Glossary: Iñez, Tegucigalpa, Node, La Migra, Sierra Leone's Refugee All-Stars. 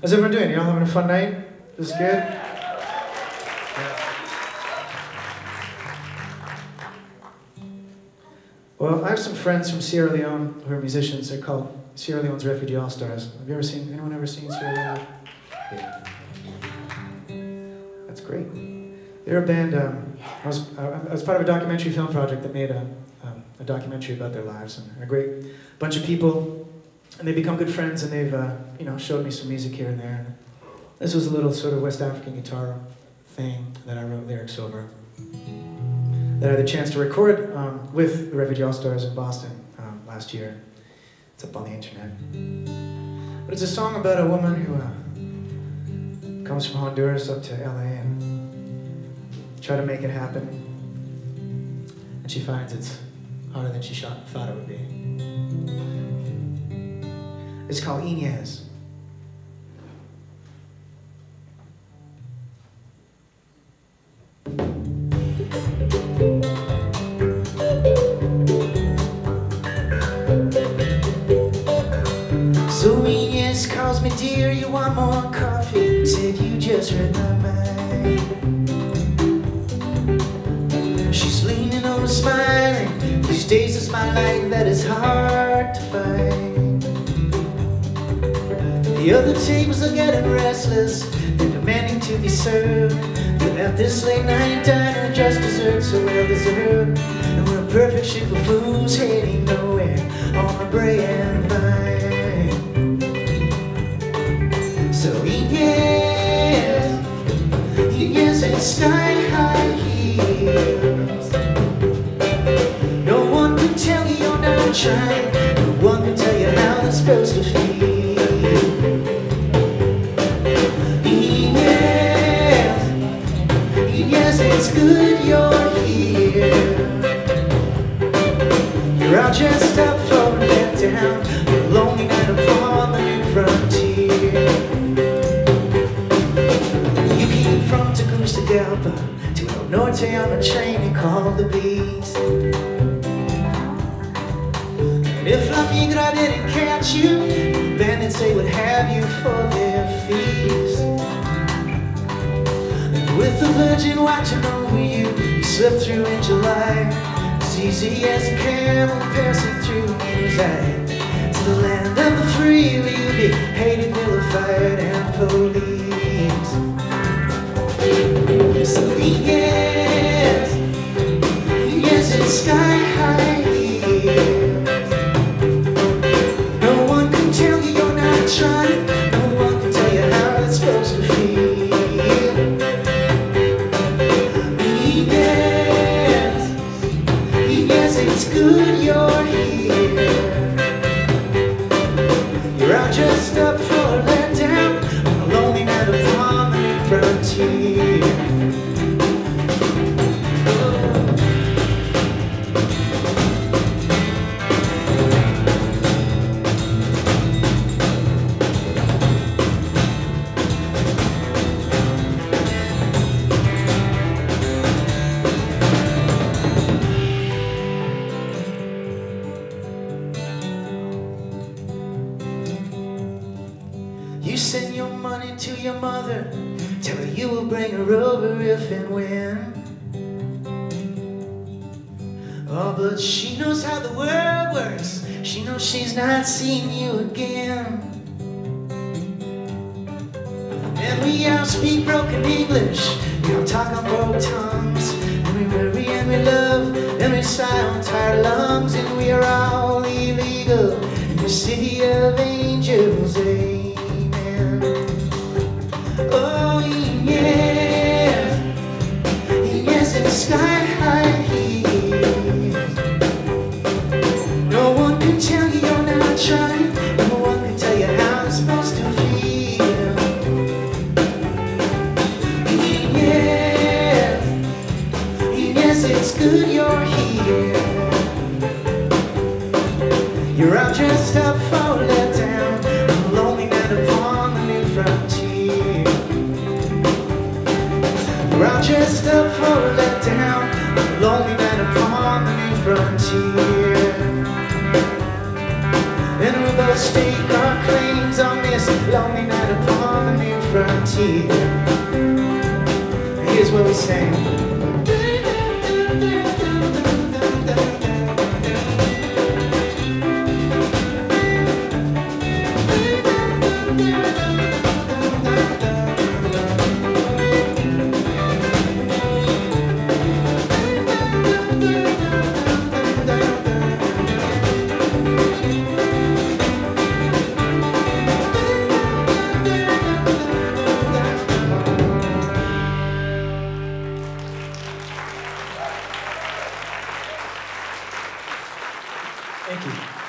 How's everyone doing? You all having a fun night? This is good? Yeah. Well, I have some friends from Sierra Leone who are musicians. They're called Sierra Leone's Refugee All-Stars. Have you ever seen, anyone ever seen Sierra Leone? Yeah. That's great. They're a band, I was part of a documentary film project that made a documentary about their lives, and a great bunch of people, and they become good friends, and they've you know, showed me some music here and there. And this was a little sort of West African guitar thing that I wrote lyrics over, that I had the chance to record with the Refugee All-Stars in Boston last year. It's up on the internet. But it's a song about a woman who comes from Honduras up to LA and try to make it happen, and she finds it's harder than she thought it would be. It's called Iñez. So Iñez calls me, dear, you want more coffee? Said you just read my mind. She's leaning on a smile, and these days a smile like that is hard to find. The other tables are getting restless, they're demanding to be served. But at this late night diner, just desserts are well deserved. And we're a perfect ship of booze heading nowhere on the Brand Vine. So Iñez, it's sky high heels. No one can tell you you're not trying, no one can tell you how that's supposed to feel. It's good you're here. You're all dressed up, falling back down, you're lonely night upon the new frontier. You came from Tegucigalpa to El Norte on a train they call the Beast. And if La Migra didn't catch you, the bandits they would have you for their feast. With the Virgin watching over you, you slipped through in July, as easy as a camel passing through his eye. To the land of the free, where you'll be hated, vilified, and police. So Iñez, it's sky high heels. No one can tell you you're not trying, no one can tell you how it's supposed to feel. It's good you're here. You're out dressed up for a letdown on a lonely night upon the new frontier. Send your money to your mother, tell her you will bring her over if and when. Oh, but she knows how the world works, she knows she's not seeing you again. And we all speak broken English, we all talk on broke tongues, and we worry and we love, and we sigh on tired lungs, and we are all illegal in the city of angels, eh? Sky high heels. No one can tell you you're not trying, no one can tell you how it's supposed to feel. Iñez, it's good you're here. You're all dressed up for let down, a lonely night upon the new frontier. You're all dressed up for a let down, a lonely night upon the new frontier. And we'll both stake our claims hands on this lonely night upon the new frontier. Here's what we sing. Thank you.